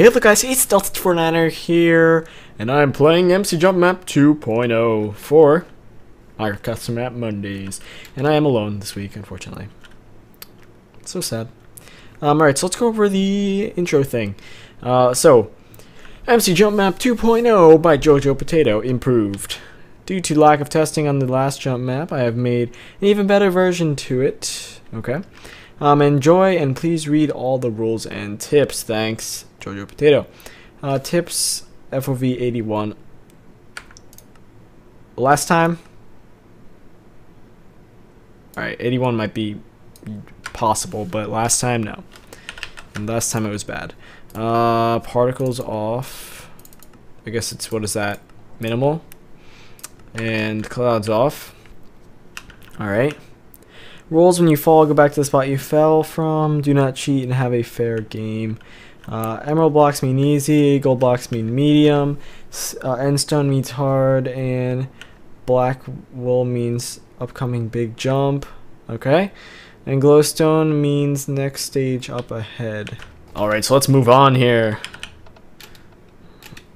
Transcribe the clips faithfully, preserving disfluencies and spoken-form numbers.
Hey there guys, it's Delta two forty-niner here, and I'm playing M C Jump Map two point oh for our Custom Map Mondays, and I am alone this week, unfortunately. It's so sad. Um, alright, so let's go over the intro thing. Uh, so, M C Jump Map two point oh by JoJo Potato, improved. Due to lack of testing on the last jump map, I have made an even better version to it. Okay. Um, enjoy, and please read all the rules and tips. Thanks, JoJo Potato. Uh, tips, F O V eighty-one. Last time? Alright, eighty-one might be possible, but last time, no. And last time it was bad. Uh, particles off. I guess it's, what is that? Minimal. And clouds off. Alright. Rules: when you fall, go back to the spot you fell from. Do not cheat and have a fair game. Uh, emerald blocks mean easy. Gold blocks mean medium. Uh, endstone means hard. And black wool means upcoming big jump. Okay. And glowstone means next stage up ahead. Alright, so let's move on here.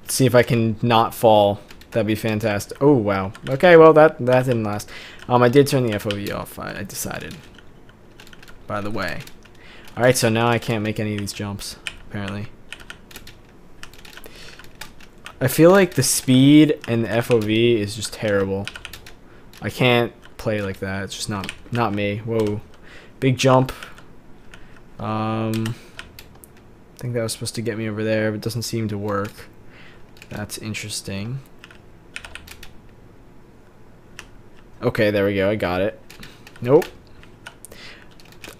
Let's see if I can not fall. That'd be fantastic. Oh, wow. Okay, well, that that didn't last. Um, I did turn the F O V off, I, I decided. By the way. Alright, so now I can't make any of these jumps, apparently. I feel like the speed and the F O V is just terrible. I can't play like that. It's just not, not me. Whoa. Big jump. Um, I think that was supposed to get me over there, but it doesn't seem to work. That's interesting. Okay, there we go. I got it. Nope.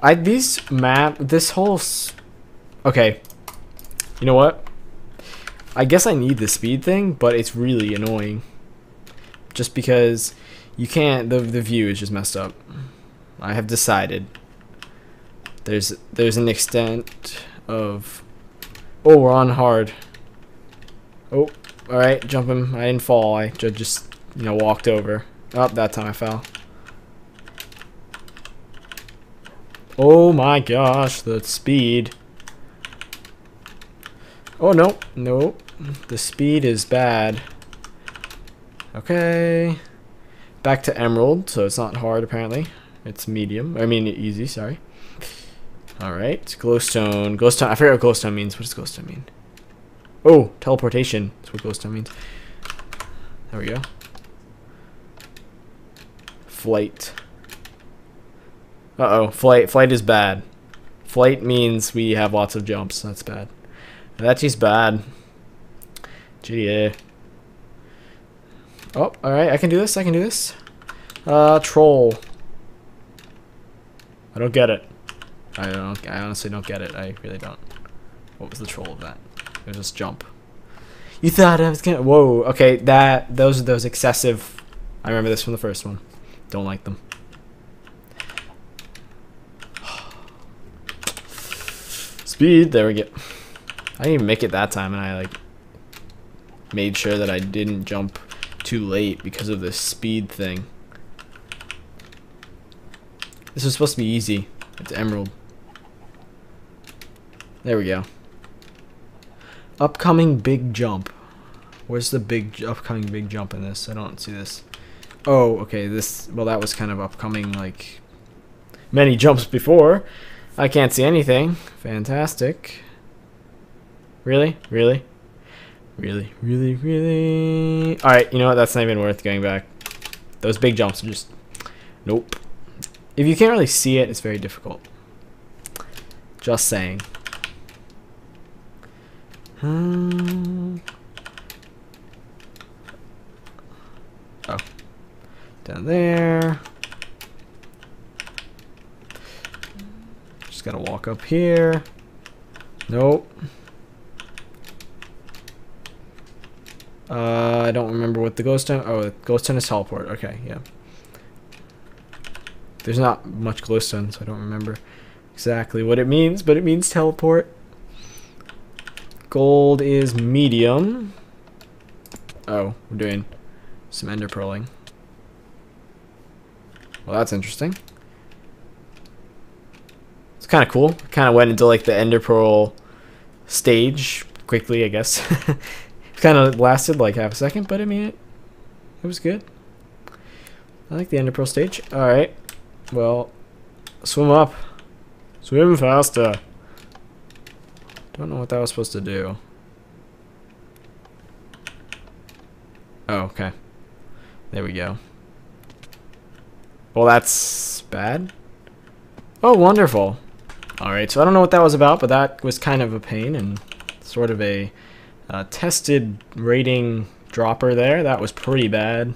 I these map this whole. S okay. You know what? I guess I need the speed thing, but it's really annoying. Just because you can't. The the view is just messed up. I have decided. There's there's an extent of. Oh, we're on hard. Oh, all right. Jump him. I didn't fall. I just you know walked over. Oh, that time I fell. Oh my gosh, the speed. Oh no, no. The speed is bad. Okay. Back to emerald, so it's not hard apparently. It's medium. I mean easy, sorry. Alright, glowstone. Glowstone, I forget what glowstone means. What does glowstone mean? Oh, teleportation. That's what glowstone means. There we go. Flight. Uh oh, flight. Flight is bad. Flight means we have lots of jumps. That's bad. That's just bad. G D A. Oh, alright. I can do this. I can do this. Uh, troll. I don't get it. I don't. I honestly don't get it. I really don't. What was the troll of that? It was just jump. You thought I was gonna. Whoa. Okay. That. Those are those excessive. I remember this from the first one. Don't like them. Speed, there we go. I didn't even make it that time, and I like made sure that I didn't jump too late because of the speed thing. This was supposed to be easy. It's emerald. There we go. Upcoming big jump. Where's the big upcoming big jump in this? I don't see this. Oh, okay, this, well, that was kind of upcoming, like, many jumps before. I can't see anything. Fantastic. Really? Really? Really, really, really? Alright, you know what, that's not even worth going back. Those big jumps are just, nope. If you can't really see it, it's very difficult. Just saying. Hmm. Oh. Down there. Just gotta walk up here. Nope. Uh, I don't remember what the glowstone. Oh, the glowstone is teleport. Okay, yeah. There's not much glowstone, so I don't remember exactly what it means, but it means teleport. Gold is medium. Oh, we're doing some ender pearling. Well, that's interesting. It's kind of cool. Kind of went into like the ender pearl stage quickly, I guess. Kind of lasted like half a second, but I mean, it, it was good. I like the Ender Pearl stage. Alright, well, swim up. Swim faster. Don't know what that was supposed to do. Oh, okay. There we go. Well, that's bad. Oh, wonderful. Alright, so I don't know what that was about, but that was kind of a pain and sort of a uh, tested rating dropper there. That was pretty bad.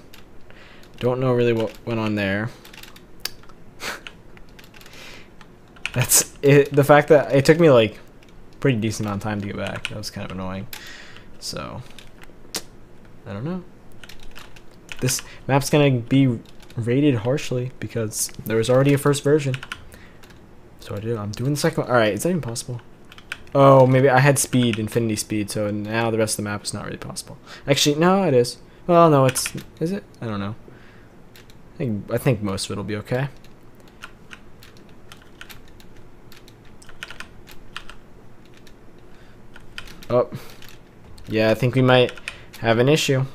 Don't know really what went on there. That's it. The fact that it took me like pretty decent amount of time to get back, that was kind of annoying. So, I don't know. This map's gonna be rated harshly because there was already a first version. So I do. I'm doing the second one. All right, is that even possible? Oh, maybe I had speed, infinity speed. So now the rest of the map is not really possible. Actually, no, it is. Well, no, it's is it? I don't know. I think I think most of it'll be okay. Oh, yeah. I think we might have an issue.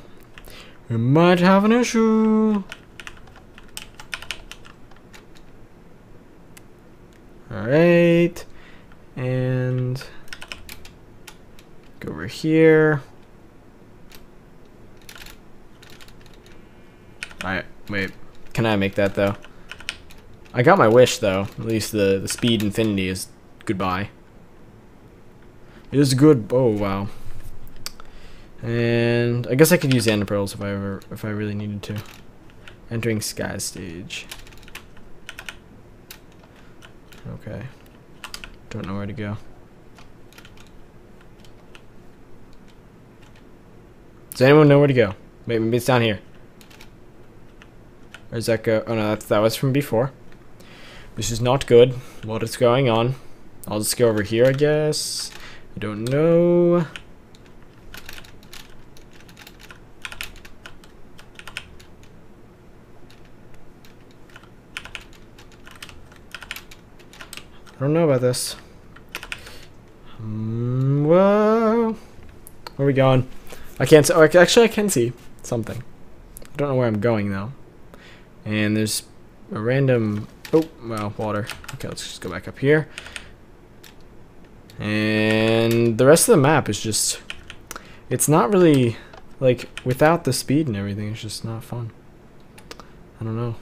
We might have an issue. Alright. And go over here. Alright, wait. Can I make that though? I got my wish though. At least the, the speed infinity is goodbye. It is good. Oh, wow. And I guess I could use Ender Pearls if I ever, if I really needed to. Entering Sky Stage. Okay. Don't know where to go. Does anyone know where to go? Wait, maybe it's down here. Where does that go? Oh no, that's, that was from before. This is not good. What is going on? I'll just go over here, I guess. I don't know. I don't know about this. Mm, whoa. Where are we going? I can't see. Oh, actually, I can see something. I don't know where I'm going, though. And there's a random... Oh, well, water. Okay, let's just go back up here. And the rest of the map is just... It's not really... Like, without the speed and everything, it's just not fun. I don't know.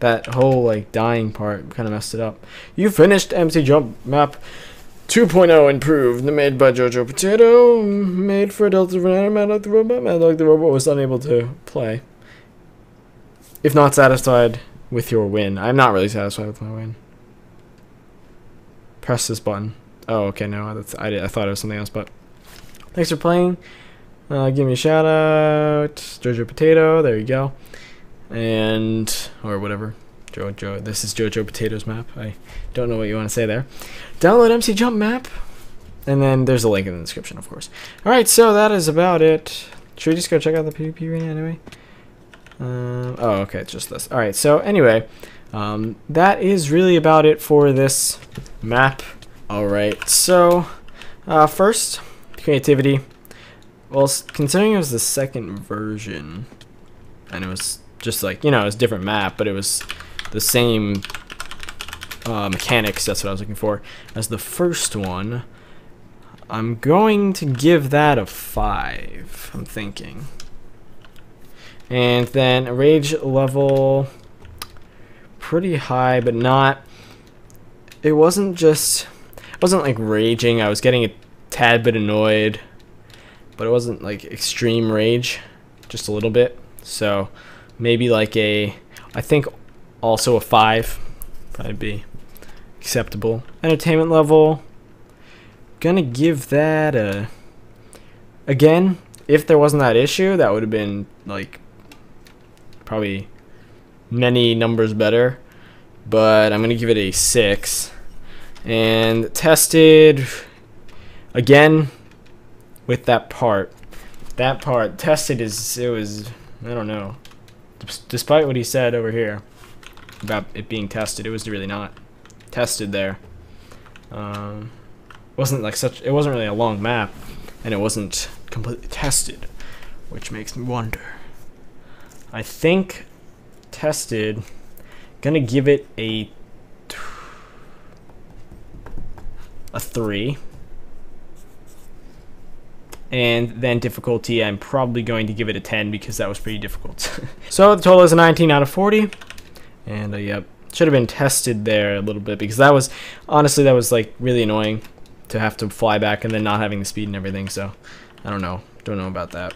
That whole like dying part kind of messed it up. You finished M C Jump Map two point oh improved, made by JoJo Potato, made for Delta two forty-niner, Mad Dog the Robot. Mad Dog the Robot was unable to play. If not satisfied with your win, I'm not really satisfied with my win. Press this button. Oh, okay, no, that's I did. I thought it was something else, but thanks for playing. Uh, give me a shout out, JoJo Potato. There you go. And or whatever, JoJo. This is JoJo Potato's map. I don't know what you want to say there. Download M C Jump Map, and then there's a link in the description, of course. All right, so that is about it. Should we just go check out the PvP arena anyway? Uh, oh, okay, it's just this. All right, so anyway, um, that is really about it for this map. All right, so uh, first, creativity. Well, considering it was the second version, and it was. Just like, you know, it's a different map, but it was the same uh, mechanics, that's what I was looking for, as the first one. I'm going to give that a five, I'm thinking. And then a rage level, pretty high, but not, it wasn't just, I wasn't like raging, I was getting a tad bit annoyed, but it wasn't like extreme rage, just a little bit, so... Maybe like a, I think also a five, probably be acceptable. Entertainment level, gonna give that a, again, if there wasn't that issue, that would have been like probably many numbers better, but I'm gonna give it a six. And tested, again, with that part, that part tested is, it was, I don't know. Despite what he said over here about it being tested, it was really not tested there. Um, wasn't like such. It wasn't really a long map, and it wasn't completely tested, which makes me wonder. I think tested, gonna give it a a three, and then difficulty, I'm probably going to give it a ten because that was pretty difficult. So the total is a nineteen out of forty, and uh, yep, should have been tested there a little bit, because that was honestly, that was like really annoying to have to fly back and then not having the speed and everything. So I don't know, don't know about that.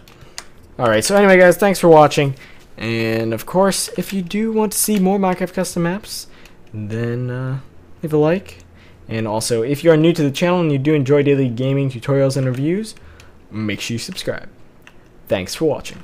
All right, so anyway guys, thanks for watching, and of course if you do want to see more Minecraft custom maps, then uh, leave a like. And also, if you are new to the channel and you do enjoy daily gaming tutorials and reviews, make sure you subscribe. Thanks for watching.